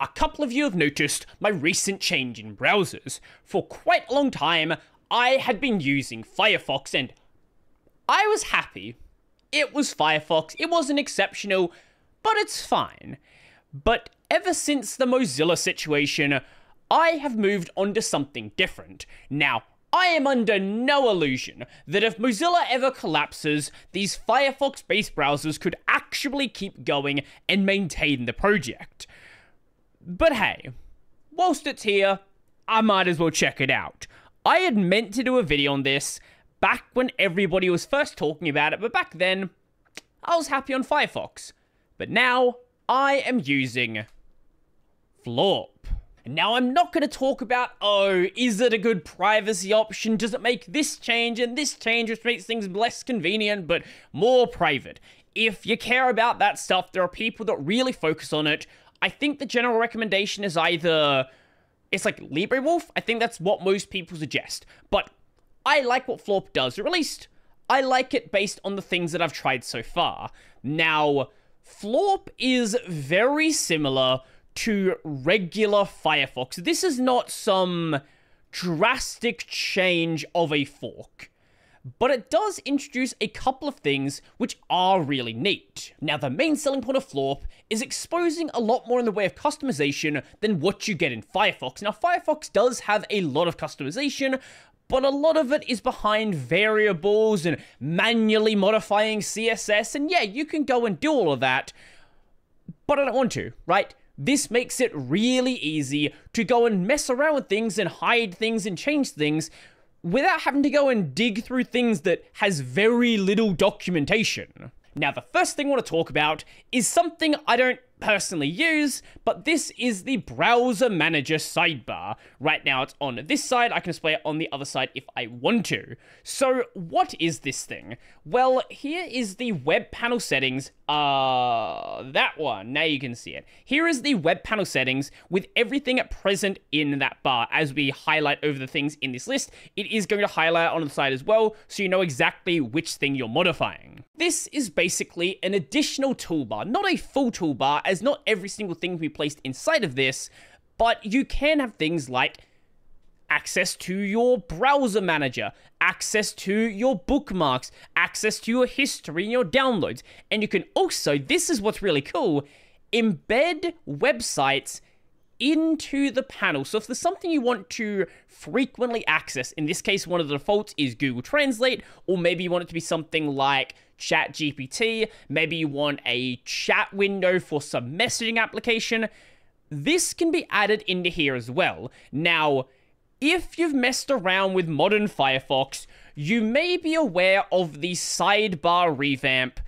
A couple of you have noticed my recent change in browsers. For quite a long time, I had been using Firefox and I was happy. It was Firefox, it wasn't exceptional, but it's fine. But ever since the Mozilla situation, I have moved on to something different. Now, I am under no illusion that if Mozilla ever collapses, these Firefox-based browsers could actually keep going and maintain the project. But hey, whilst it's here, I might as well check it out. I had meant to do a video on this back when everybody was first talking about it, but back then, I was happy on Firefox. But now, I am using Floorp. Now, I'm not going to talk about, oh, is it a good privacy option? Does it make this change and this change, which makes things less convenient, but more private? If you care about that stuff, there are people that really focus on it. I think the general recommendation is either, it's like LibreWolf. I think that's what most people suggest. But I like what Floorp does, or at least I like it based on the things that I've tried so far. Now, Floorp is very similar to regular Firefox. This is not some drastic change of a fork, but it does introduce a couple of things which are really neat. Now, the main selling point of Floorp is exposing a lot more in the way of customization than what you get in Firefox. Now, Firefox does have a lot of customization, but a lot of it is behind variables and manually modifying CSS, and yeah, you can go and do all of that, but I don't want to, right? This makes it really easy to go and mess around with things and hide things and change things without having to go and dig through things that has very little documentation. Now, the first thing I want to talk about is something I don't personally use, but this is the Browser Manager sidebar. Right now, it's on this side. I can display it on the other side if I want to. So, what is this thing? Well, here is the web panel settings. That one. Now you can see it. Here is the web panel settings with everything at present in that bar. As we highlight over the things in this list, it is going to highlight on the side as well, so you know exactly which thing you're modifying. This is basically an additional toolbar, not a full toolbar, as not every single thing will be placed inside of this, but you can have things like access to your browser manager, access to your bookmarks, access to your history and your downloads. And you can also, this is what's really cool, embed websites into the panel. So if there's something you want to frequently access, in this case, one of the defaults is Google Translate, or maybe you want it to be something like ChatGPT, maybe you want a chat window for some messaging application, this can be added into here as well. Now, if you've messed around with modern Firefox, you may be aware of the sidebar revamp.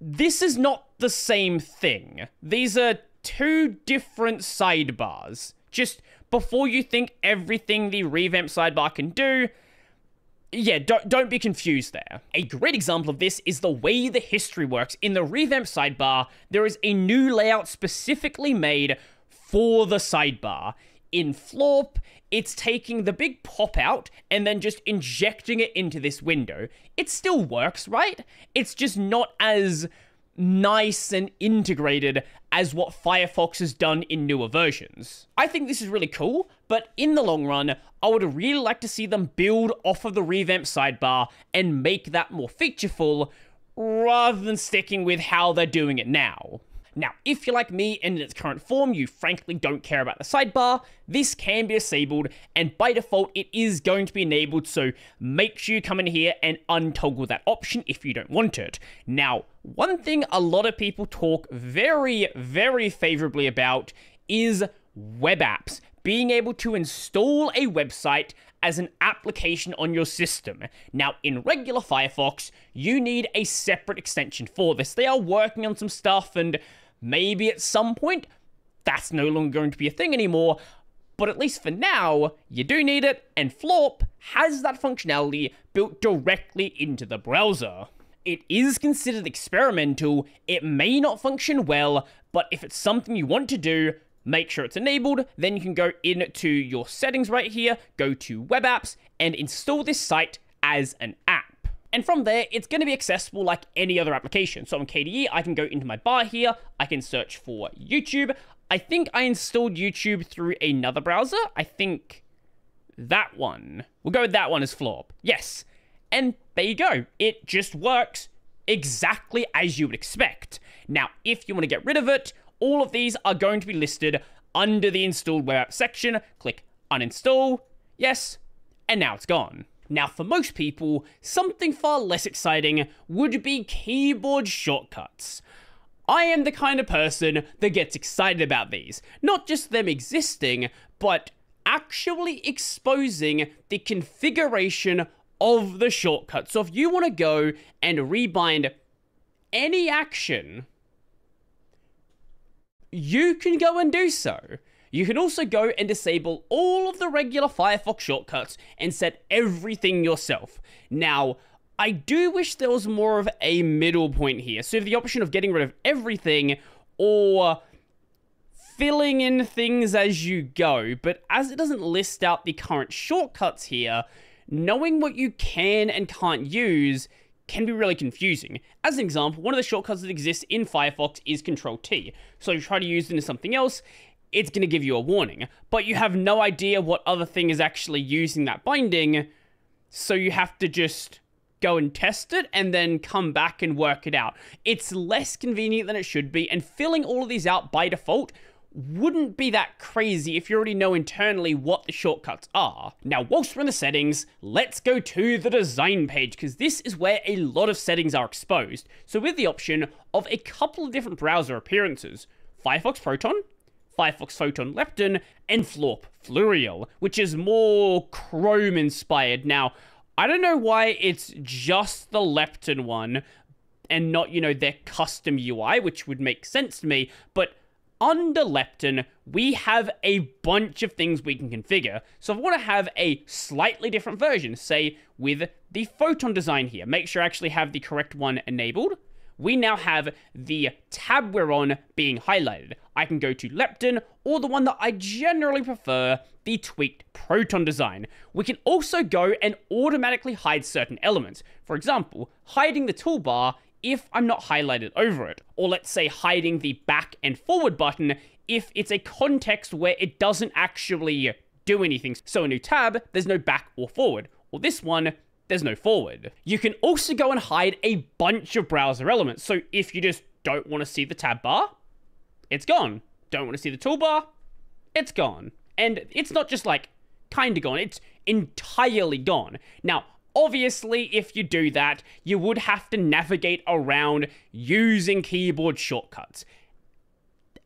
This is not the same thing. These are two different sidebars. Just before you think everything the revamp sidebar can do, yeah, don't be confused there. A great example of this is the way the history works. In the revamp sidebar, there is a new layout specifically made for the sidebar. In Floorp, it's taking the big pop-out and then just injecting it into this window. It still works, right? It's just not as nice and integrated as what Firefox has done in newer versions. I think this is really cool, but in the long run, I would really like to see them build off of the revamp sidebar and make that more featureful rather than sticking with how they're doing it now. Now, if you're like me and in its current form, you frankly don't care about the sidebar, this can be disabled, and by default, it is going to be enabled, so make sure you come in here and untoggle that option if you don't want it. Now, one thing a lot of people talk very, very favorably about is web apps. Being able to install a website as an application on your system. Now, in regular Firefox, you need a separate extension for this. They are working on some stuff, and maybe at some point, that's no longer going to be a thing anymore, but at least for now, you do need it, and Floorp has that functionality built directly into the browser. It is considered experimental, it may not function well, but if it's something you want to do, make sure it's enabled, then you can go into your settings right here, go to web apps, and install this site as an app. And from there, it's going to be accessible like any other application. So on KDE, I can go into my bar here, I can search for YouTube, I think I installed YouTube through another browser. I think that one. We'll go with that one as Floorp. Yes. And there you go. It just works exactly as you would expect. Now, if you want to get rid of it, all of these are going to be listed under the installed web app section. Click uninstall. Yes. And now it's gone. Now, for most people, something far less exciting would be keyboard shortcuts. I am the kind of person that gets excited about these. Not just them existing, but actually exposing the configuration of the shortcut. So if you want to go and rebind any action, you can go and do so. You can also go and disable all of the regular Firefox shortcuts and set everything yourself. Now, I do wish there was more of a middle point here. So you have the option of getting rid of everything or filling in things as you go. But as it doesn't list out the current shortcuts here, knowing what you can and can't use can be really confusing. As an example, one of the shortcuts that exists in Firefox is Control-T. So you try to use it into something else, it's going to give you a warning, but you have no idea what other thing is actually using that binding, so you have to just go and test it and then come back and work it out. It's less convenient than it should be, and filling all of these out by default wouldn't be that crazy if you already know internally what the shortcuts are. Now, whilst we're in the settings, let's go to the design page, because this is where a lot of settings are exposed. So with the option of a couple of different browser appearances, Firefox Proton, Firefox Photon Lepton, and Floorp Flurial, which is more Chrome inspired. Now, I don't know why it's just the Lepton one and not, you know, their custom UI, which would make sense to me, but under Lepton, we have a bunch of things we can configure. So if I want to have a slightly different version, say with the Photon design here, make sure I actually have the correct one enabled. We now have the tab we're on being highlighted. I can go to Lepton, or the one that I generally prefer, the tweaked Proton design. We can also go and automatically hide certain elements. For example, hiding the toolbar if I'm not highlighted over it. Or let's say hiding the back and forward button if it's a context where it doesn't actually do anything. So a new tab, there's no back or forward. Or this one, there's no forward. You can also go and hide a bunch of browser elements. So if you just don't want to see the tab bar, it's gone. Don't want to see the toolbar, it's gone. And it's not just like kind of gone, it's entirely gone. Now, obviously, if you do that, you would have to navigate around using keyboard shortcuts.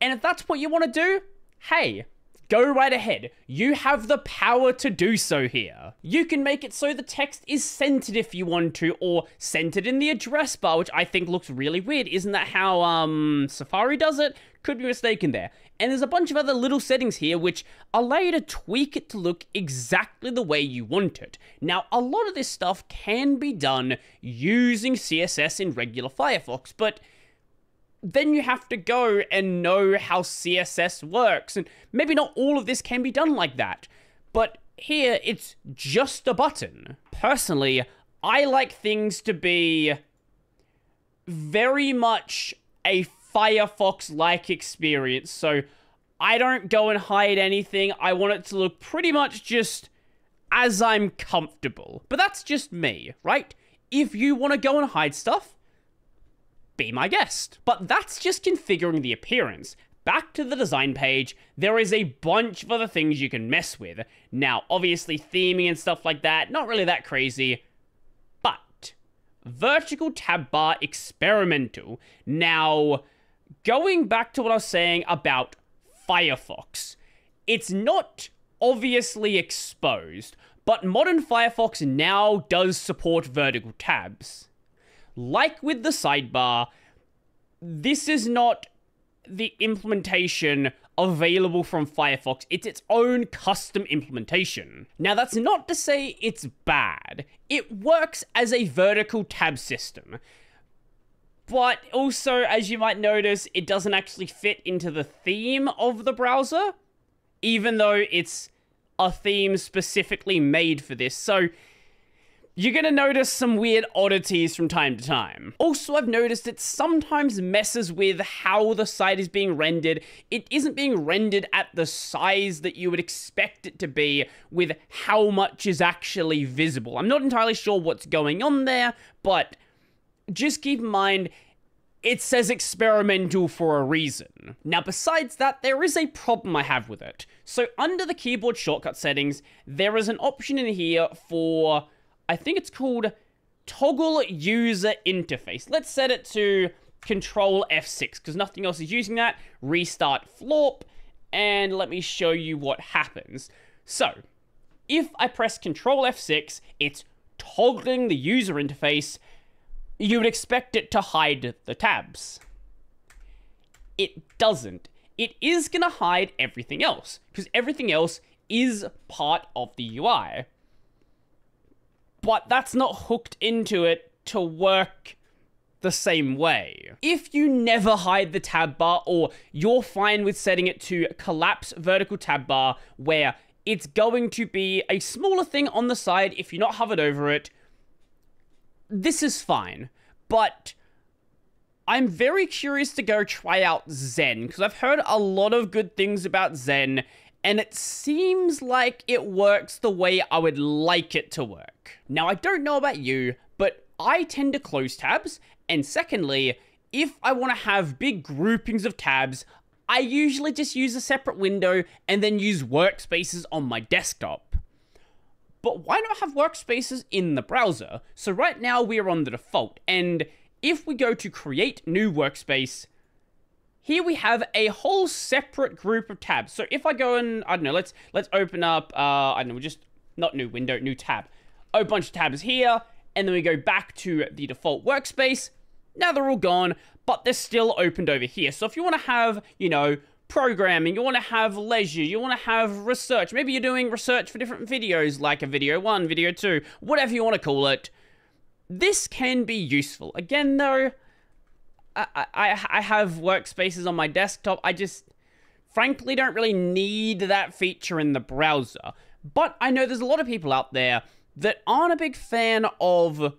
And if that's what you want to do, hey, go right ahead. You have the power to do so here. You can make it so the text is centered if you want to, or centered in the address bar, which I think looks really weird. Isn't that how Safari does it? Could be mistaken there. And there's a bunch of other little settings here which allow you to tweak it to look exactly the way you want it. Now, a lot of this stuff can be done using CSS in regular Firefox, but then you have to go and know how CSS works. And maybe not all of this can be done like that. But here, it's just a button. Personally, I like things to be very much a Firefox-like experience. So I don't go and hide anything. I want it to look pretty much just as I'm comfortable. But that's just me, right? If you want to go and hide stuff, be my guest. But that's just configuring the appearance. Back to the design page, there is a bunch of other things you can mess with. Now, obviously, theming and stuff like that, not really that crazy. But vertical tab bar experimental. Now, going back to what I was saying about Firefox, it's not obviously exposed, but modern Firefox now does support vertical tabs. Like with the sidebar, this is not the implementation available from Firefox. It's its own custom implementation. Now, that's not to say it's bad. It works as a vertical tab system. But also, as you might notice, it doesn't actually fit into the theme of the browser, even though it's a theme specifically made for this. So you're gonna notice some weird oddities from time to time. Also, I've noticed it sometimes messes with how the site is being rendered. It isn't being rendered at the size that you would expect it to be with how much is actually visible. I'm not entirely sure what's going on there, but just keep in mind, it says experimental for a reason. Now, besides that, there is a problem I have with it. So under the keyboard shortcut settings, there is an option in here for, I think it's called toggle user interface. Let's set it to Control F6 because nothing else is using that. Restart Floorp, and let me show you what happens. So if I press Control F6, it's toggling the user interface. You would expect it to hide the tabs. It doesn't. It is gonna hide everything else, because everything else is part of the UI. But that's not hooked into it to work the same way. If you never hide the tab bar, or you're fine with setting it to collapse vertical tab bar, where it's going to be a smaller thing on the side if you're not hovered over it, this is fine, but I'm very curious to go try out Zen, because I've heard a lot of good things about Zen, and it seems like it works the way I would like it to work. Now, I don't know about you, but I tend to close tabs, and secondly, if I want to have big groupings of tabs, I usually just use a separate window and then use workspaces on my desktop. But why not have workspaces in the browser? So right now we are on the default, and if we go to create new workspace, here we have a whole separate group of tabs. So if I go and, I don't know, let's open up, I don't know, just not new window, new tab. A bunch of tabs here, and then we go back to the default workspace. Now they're all gone, but they're still opened over here. So if you want to have, you know, programming, you want to have leisure, you want to have research, maybe you're doing research for different videos, like a video 1, video 2, whatever you want to call it, this can be useful. Again though, I have workspaces on my desktop. I just frankly don't really need that feature in the browser, but I know there's a lot of people out there that aren't a big fan of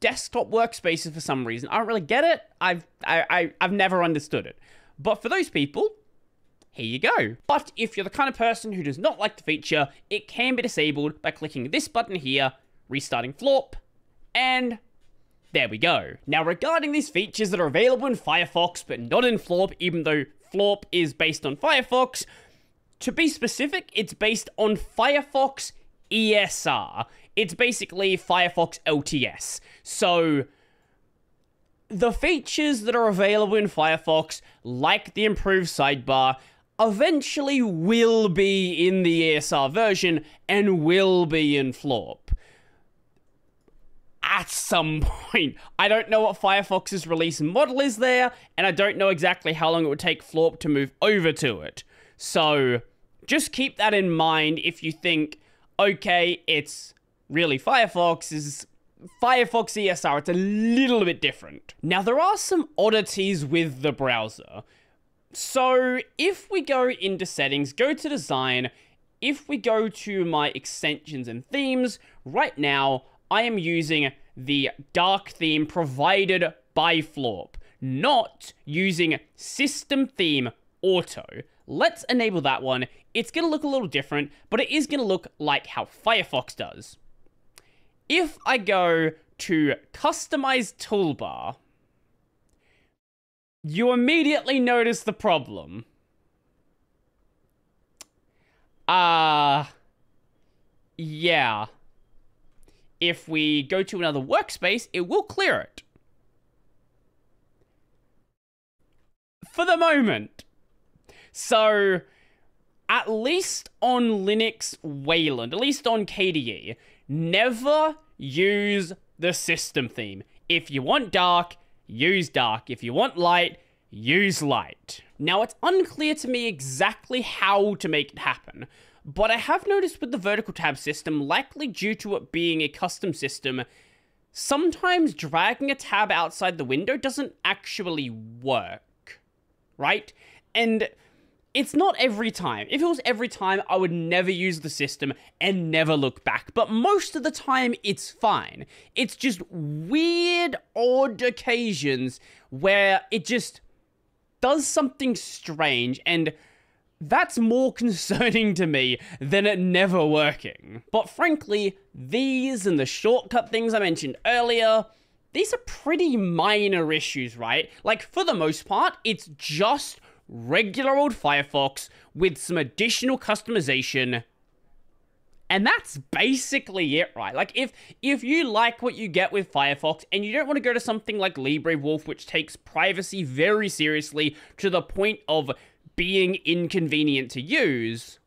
desktop workspaces for some reason. I don't really get it. I've never understood it. But for those people, here you go. But if you're the kind of person who does not like the feature, it can be disabled by clicking this button here, restarting Floorp, and there we go. Now, regarding these features that are available in Firefox but not in Floorp, even though Floorp is based on Firefox, to be specific, it's based on Firefox ESR. It's basically Firefox LTS. So the features that are available in Firefox, like the improved sidebar, eventually will be in the ESR version and will be in Floorp at some point. I don't know what Firefox's release model is there, and I don't know exactly how long it would take Floorp to move over to it. So just keep that in mind if you think, okay, it's really Firefox ESR, it's a little bit different. Now, there are some oddities with the browser. So if we go into settings, go to design, if we go to my extensions and themes, right now I am using the dark theme provided by Floorp, not using system theme auto. Let's enable that one. It's going to look a little different, but it is going to look like how Firefox does. If I go to customize toolbar, you immediately notice the problem. Yeah. If we go to another workspace, it will clear it. For the moment. So, at least on Linux Wayland, at least on KDE, never use the system theme. If you want dark, use dark. If you want light, use light. Now, it's unclear to me exactly how to make it happen, but I have noticed with the vertical tab system, likely due to it being a custom system, sometimes dragging a tab outside the window doesn't actually work, right? And It's not every time. If it was every time, I would never use the system and never look back. But most of the time, it's fine. It's just weird, odd occasions where it just does something strange, and that's more concerning to me than it never working. But frankly, these and the shortcut things I mentioned earlier, these are pretty minor issues, right? Like, for the most part, it's just regular old Firefox with some additional customization. And that's basically it, right? Like, if you like what you get with Firefox and you don't want to go to something like LibreWolf, which takes privacy very seriously to the point of being inconvenient to use,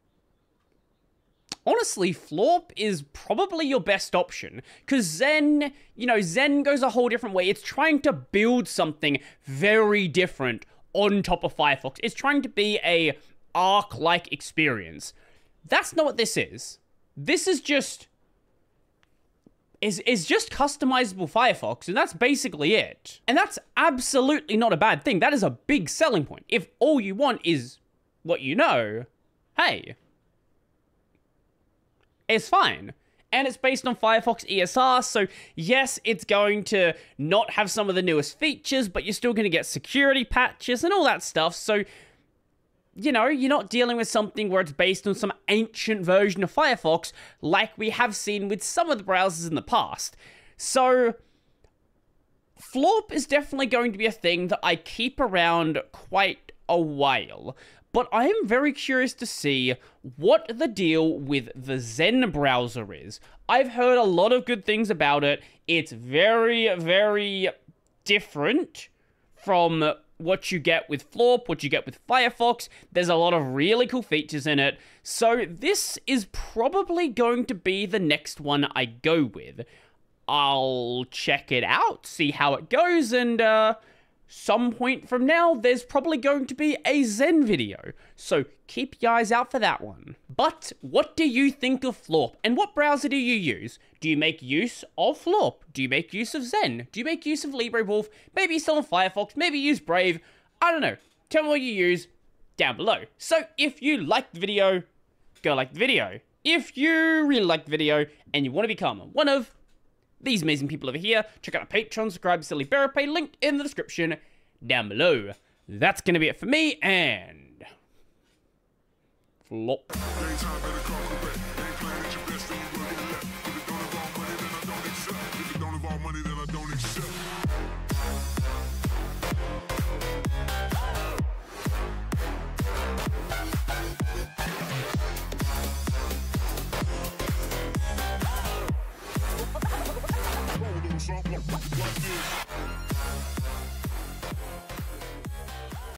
honestly, Floorp is probably your best option. Because Zen, you know, Zen goes a whole different way. It's trying to build something very different on top of Firefox. It's trying to be a Arc-like experience. That's not what this is. This is just just customizable Firefox, and that's basically it. And that's absolutely not a bad thing. That is a big selling point. If all you want is what you know, hey, it's fine. And it's based on Firefox ESR, so yes, it's going to not have some of the newest features, but you're still going to get security patches and all that stuff, so, you know, you're not dealing with something where it's based on some ancient version of Firefox, like we have seen with some of the browsers in the past. So, Floorp is definitely going to be a thing that I keep around quite a while. But I am very curious to see what the deal with the Zen browser is. I've heard a lot of good things about it. It's very, very different from what you get with Floorp, what you get with Firefox. There's a lot of really cool features in it. So this is probably going to be the next one I go with. I'll check it out, see how it goes, and some point from now, there's probably going to be a Zen video, so keep your eyes out for that one. But what do you think of Floorp, and what browser do you use? Do you make use of Floorp? Do you make use of Zen? Do you make use of LibreWolf? Maybe you still on Firefox, maybe you use Brave, I don't know. Tell me what you use down below. So if you liked the video, go like the video. If you really liked the video and you want to become one of these amazing people over here, check out our Patreon, subscribe to LibreWolf, linked in the description down below. That's going to be it for me, and Floorp.